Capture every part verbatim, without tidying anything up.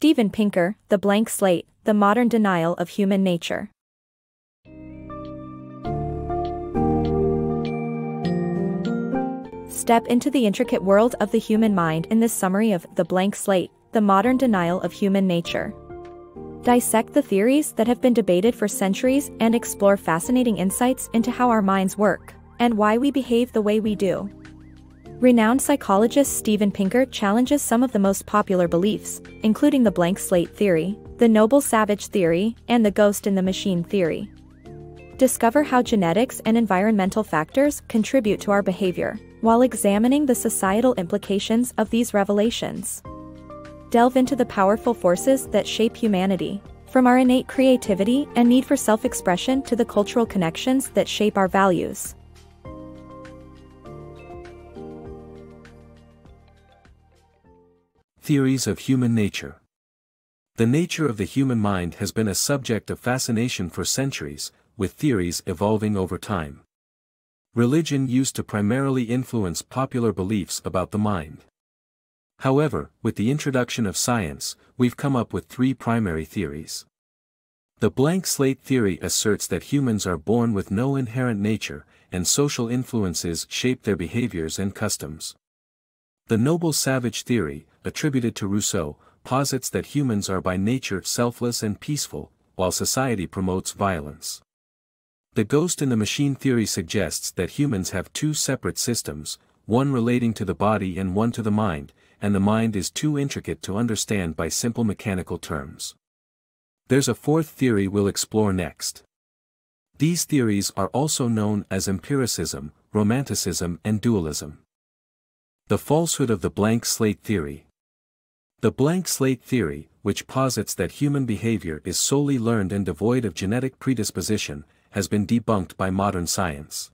Steven Pinker, The Blank Slate, The Modern Denial of Human Nature. Step into the intricate world of the human mind in this summary of The Blank Slate, The Modern Denial of Human Nature. Dissect the theories that have been debated for centuries and explore fascinating insights into how our minds work and why we behave the way we do. Renowned psychologist Steven Pinker challenges some of the most popular beliefs, including the blank slate theory, the noble savage theory, and the ghost in the machine theory. Discover how genetics and environmental factors contribute to our behavior, while examining the societal implications of these revelations. Delve into the powerful forces that shape humanity, from our innate creativity and need for self-expression to the cultural connections that shape our values. Theories of human nature. The nature of the human mind has been a subject of fascination for centuries, with theories evolving over time. Religion used to primarily influence popular beliefs about the mind. However, with the introduction of science, we've come up with three primary theories. The blank slate theory asserts that humans are born with no inherent nature, and social influences shape their behaviors and customs. The noble savage theory, attributed to Rousseau, posits that humans are by nature selfless and peaceful, while society promotes violence. The ghost in the machine theory suggests that humans have two separate systems, one relating to the body and one to the mind, and the mind is too intricate to understand by simple mechanical terms. There's a fourth theory we'll explore next. These theories are also known as empiricism, romanticism, and dualism. The falsehood of the blank slate theory. The blank slate theory, which posits that human behavior is solely learned and devoid of genetic predisposition, has been debunked by modern science.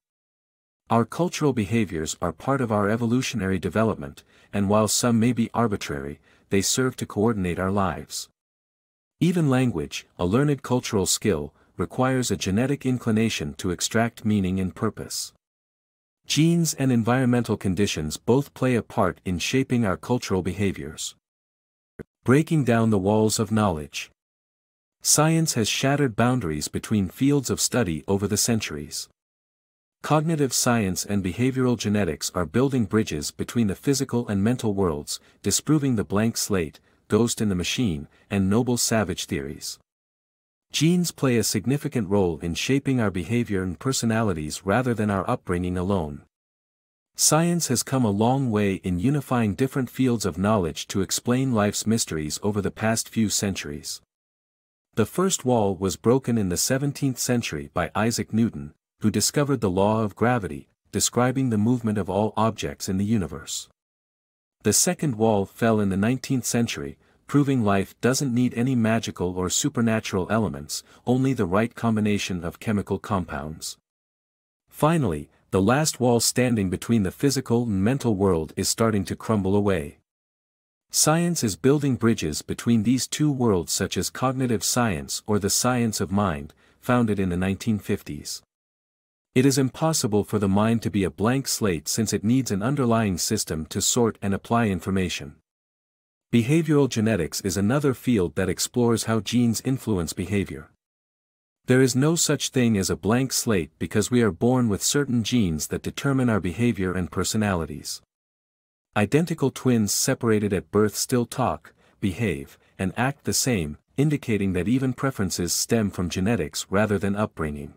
Our cultural behaviors are part of our evolutionary development, and while some may be arbitrary, they serve to coordinate our lives. Even language, a learned cultural skill, requires a genetic inclination to extract meaning and purpose. Genes and environmental conditions both play a part in shaping our cultural behaviors. Breaking down the walls of knowledge. Science has shattered boundaries between fields of study over the centuries. Cognitive science and behavioral genetics are building bridges between the physical and mental worlds, disproving the blank slate, ghost in the machine, and noble savage theories. Genes play a significant role in shaping our behavior and personalities rather than our upbringing alone. Science has come a long way in unifying different fields of knowledge to explain life's mysteries over the past few centuries. The first wall was broken in the seventeenth century by Isaac Newton, who discovered the law of gravity, describing the movement of all objects in the universe. The second wall fell in the nineteenth century, proving life doesn't need any magical or supernatural elements, only the right combination of chemical compounds. Finally, the last wall standing between the physical and mental world is starting to crumble away. Science is building bridges between these two worlds, such as cognitive science or the science of mind, founded in the nineteen fifties. It is impossible for the mind to be a blank slate since it needs an underlying system to sort and apply information. Behavioral genetics is another field that explores how genes influence behavior. There is no such thing as a blank slate because we are born with certain genes that determine our behavior and personalities. Identical twins separated at birth still talk, behave, and act the same, indicating that even preferences stem from genetics rather than upbringing.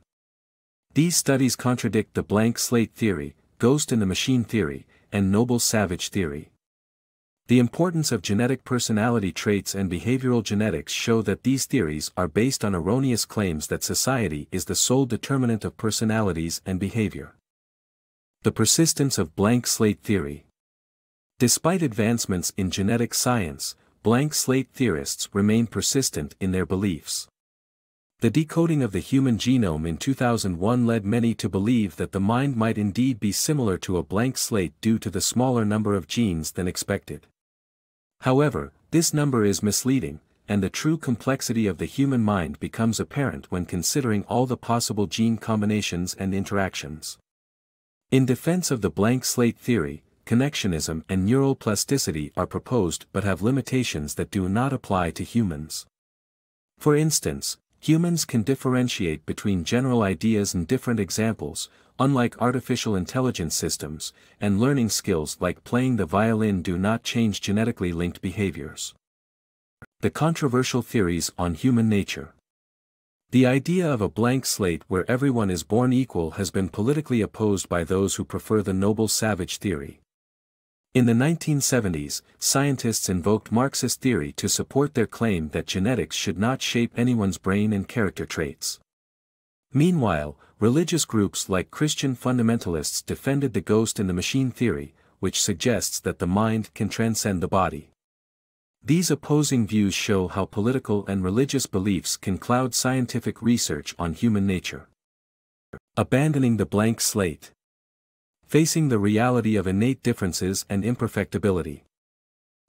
These studies contradict the blank slate theory, ghost in the machine theory, and noble savage theory. The importance of genetic personality traits and behavioral genetics show that these theories are based on erroneous claims that society is the sole determinant of personalities and behavior. The persistence of blank slate theory. Despite advancements in genetic science, blank slate theorists remain persistent in their beliefs. The decoding of the human genome in two thousand one led many to believe that the mind might indeed be similar to a blank slate due to the smaller number of genes than expected. However, this number is misleading, and the true complexity of the human mind becomes apparent when considering all the possible gene combinations and interactions. In defense of the blank slate theory, connectionism and neural plasticity are proposed but have limitations that do not apply to humans. For instance, humans can differentiate between general ideas and different examples, unlike artificial intelligence systems, and learning skills like playing the violin do not change genetically linked behaviors. The controversial theories on human nature. The idea of a blank slate where everyone is born equal has been politically opposed by those who prefer the noble savage theory. In the nineteen seventies, scientists invoked Marxist theory to support their claim that genetics should not shape anyone's brain and character traits. Meanwhile, religious groups like Christian fundamentalists defended the ghost in the machine theory, which suggests that the mind can transcend the body. These opposing views show how political and religious beliefs can cloud scientific research on human nature. Abandoning the blank slate. Facing the reality of innate differences and imperfectibility.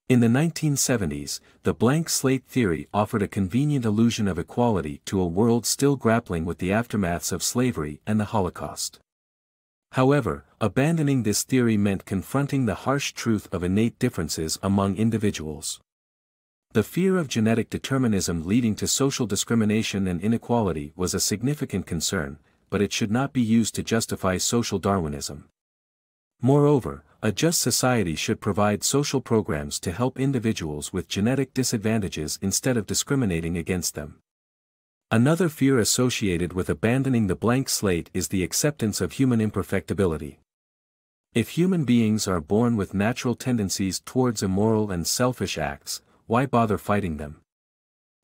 In the nineteen seventies, the blank slate theory offered a convenient illusion of equality to a world still grappling with the aftermaths of slavery and the Holocaust. However, abandoning this theory meant confronting the harsh truth of innate differences among individuals. The fear of genetic determinism leading to social discrimination and inequality was a significant concern, but it should not be used to justify social Darwinism. Moreover, a just society should provide social programs to help individuals with genetic disadvantages instead of discriminating against them. Another fear associated with abandoning the blank slate is the acceptance of human imperfectibility. If human beings are born with natural tendencies towards immoral and selfish acts, why bother fighting them?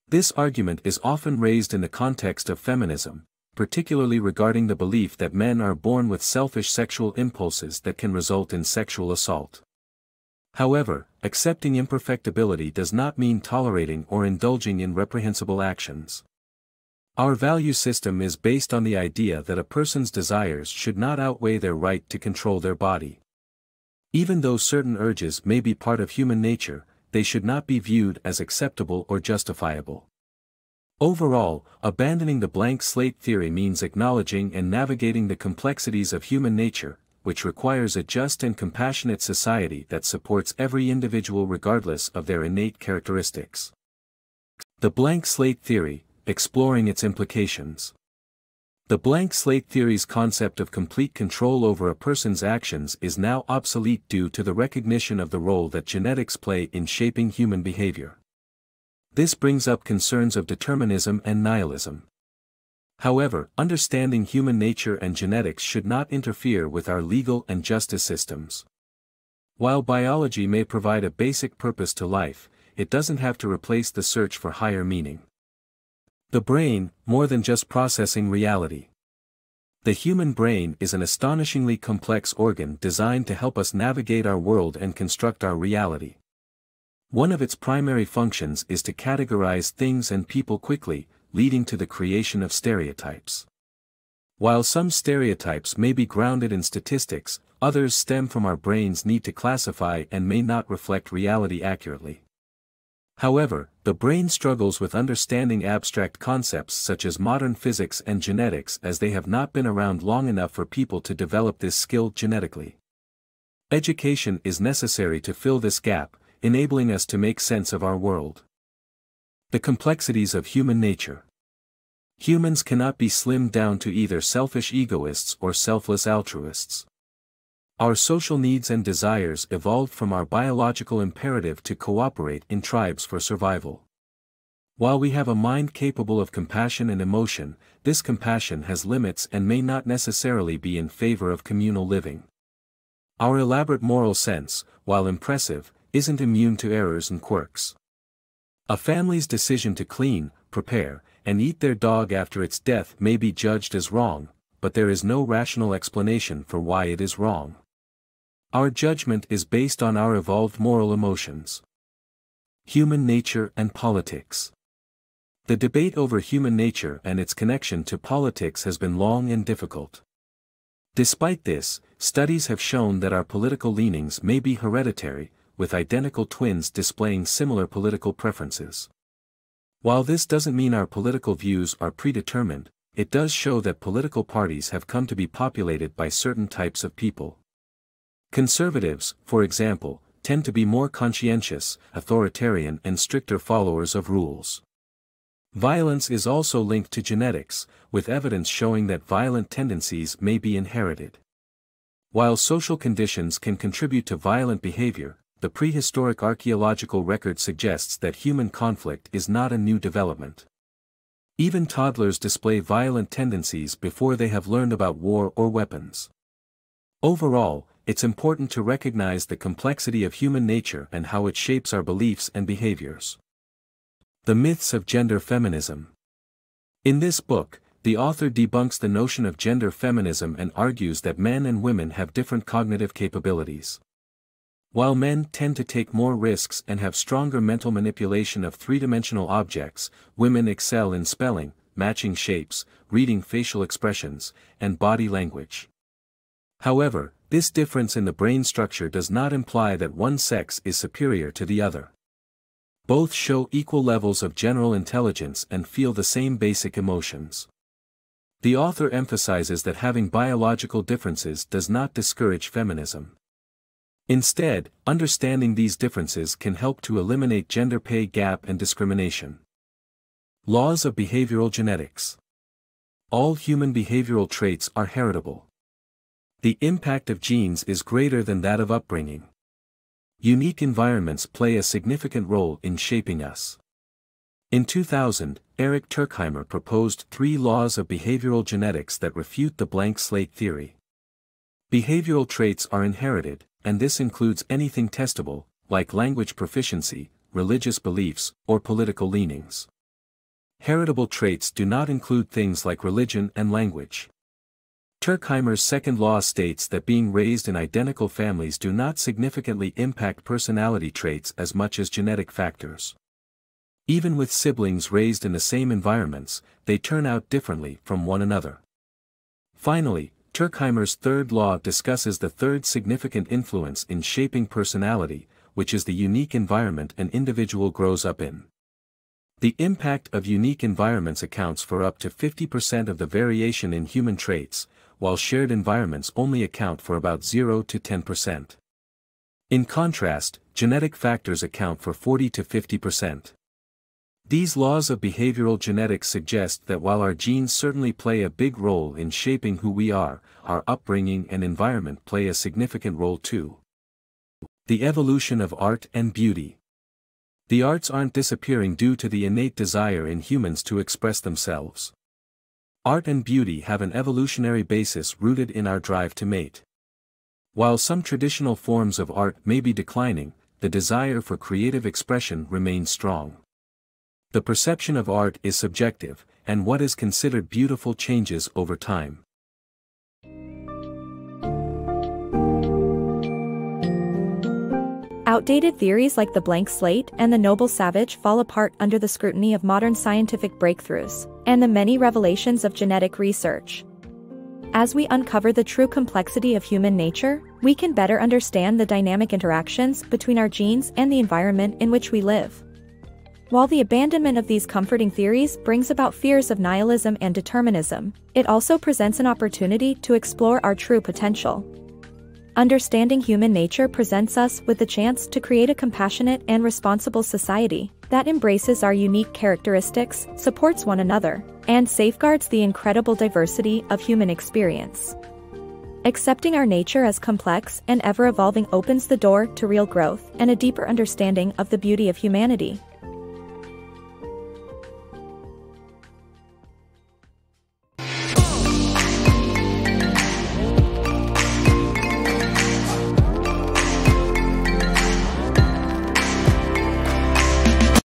This argument is often raised in the context of feminism, particularly regarding the belief that men are born with selfish sexual impulses that can result in sexual assault. However, accepting imperfectibility does not mean tolerating or indulging in reprehensible actions. Our value system is based on the idea that a person's desires should not outweigh their right to control their body. Even though certain urges may be part of human nature, they should not be viewed as acceptable or justifiable. Overall, abandoning the blank slate theory means acknowledging and navigating the complexities of human nature, which requires a just and compassionate society that supports every individual regardless of their innate characteristics. The blank slate theory, exploring its implications. The blank slate theory's concept of complete control over a person's actions is now obsolete due to the recognition of the role that genetics play in shaping human behavior. This brings up concerns of determinism and nihilism. However, understanding human nature and genetics should not interfere with our legal and justice systems. While biology may provide a basic purpose to life, it doesn't have to replace the search for higher meaning. The brain, more than just processing reality. The human brain is an astonishingly complex organ designed to help us navigate our world and construct our reality. One of its primary functions is to categorize things and people quickly, leading to the creation of stereotypes. While some stereotypes may be grounded in statistics, others stem from our brain's need to classify and may not reflect reality accurately. However, the brain struggles with understanding abstract concepts such as modern physics and genetics as they have not been around long enough for people to develop this skill genetically. Education is necessary to fill this gap, enabling us to make sense of our world. The complexities of human nature. Humans cannot be slimmed down to either selfish egoists or selfless altruists. Our social needs and desires evolved from our biological imperative to cooperate in tribes for survival. While we have a mind capable of compassion and emotion, this compassion has limits and may not necessarily be in favor of communal living. Our elaborate moral sense, while impressive, isn't immune to errors and quirks. A family's decision to clean, prepare, and eat their dog after its death may be judged as wrong, but there is no rational explanation for why it is wrong. Our judgment is based on our evolved moral emotions. Human nature and politics. The debate over human nature and its connection to politics has been long and difficult. Despite this, studies have shown that our political leanings may be hereditary, with identical twins displaying similar political preferences. While this doesn't mean our political views are predetermined, it does show that political parties have come to be populated by certain types of people. Conservatives, for example, tend to be more conscientious, authoritarian and stricter followers of rules. Violence is also linked to genetics, with evidence showing that violent tendencies may be inherited. While social conditions can contribute to violent behavior, the prehistoric archaeological record suggests that human conflict is not a new development. Even toddlers display violent tendencies before they have learned about war or weapons. Overall, it's important to recognize the complexity of human nature and how it shapes our beliefs and behaviors. The myths of gender feminism. In this book, the author debunks the notion of gender feminism and argues that men and women have different cognitive capabilities. While men tend to take more risks and have stronger mental manipulation of three-dimensional objects, women excel in spelling, matching shapes, reading facial expressions, and body language. However, this difference in the brain structure does not imply that one sex is superior to the other. Both show equal levels of general intelligence and feel the same basic emotions. The author emphasizes that having biological differences does not discourage feminism. Instead, understanding these differences can help to eliminate gender pay gap and discrimination. Laws of behavioral genetics. All human behavioral traits are heritable. The impact of genes is greater than that of upbringing. Unique environments play a significant role in shaping us. In two thousand, Eric Turkheimer proposed three laws of behavioral genetics that refute the blank slate theory. Behavioral traits are inherited, and this includes anything testable, like language proficiency, religious beliefs, or political leanings. Heritable traits do not include things like religion and language. Turkheimer's second law states that being raised in identical families do not significantly impact personality traits as much as genetic factors. Even with siblings raised in the same environments, they turn out differently from one another. Finally, Turkheimer's third law discusses the third significant influence in shaping personality, which is the unique environment an individual grows up in. The impact of unique environments accounts for up to fifty percent of the variation in human traits, while shared environments only account for about zero to ten percent. In contrast, genetic factors account for forty to fifty percent. These laws of behavioral genetics suggest that while our genes certainly play a big role in shaping who we are, our upbringing and environment play a significant role too. The evolution of art and beauty. The arts aren't disappearing due to the innate desire in humans to express themselves. Art and beauty have an evolutionary basis rooted in our drive to mate. While some traditional forms of art may be declining, the desire for creative expression remains strong. The perception of art is subjective, and what is considered beautiful changes over time. Outdated theories like the blank slate and the noble savage fall apart under the scrutiny of modern scientific breakthroughs, and the many revelations of genetic research. As we uncover the true complexity of human nature, we can better understand the dynamic interactions between our genes and the environment in which we live. While the abandonment of these comforting theories brings about fears of nihilism and determinism, it also presents an opportunity to explore our true potential. Understanding human nature presents us with the chance to create a compassionate and responsible society that embraces our unique characteristics, supports one another, and safeguards the incredible diversity of human experience. Accepting our nature as complex and ever-evolving opens the door to real growth and a deeper understanding of the beauty of humanity.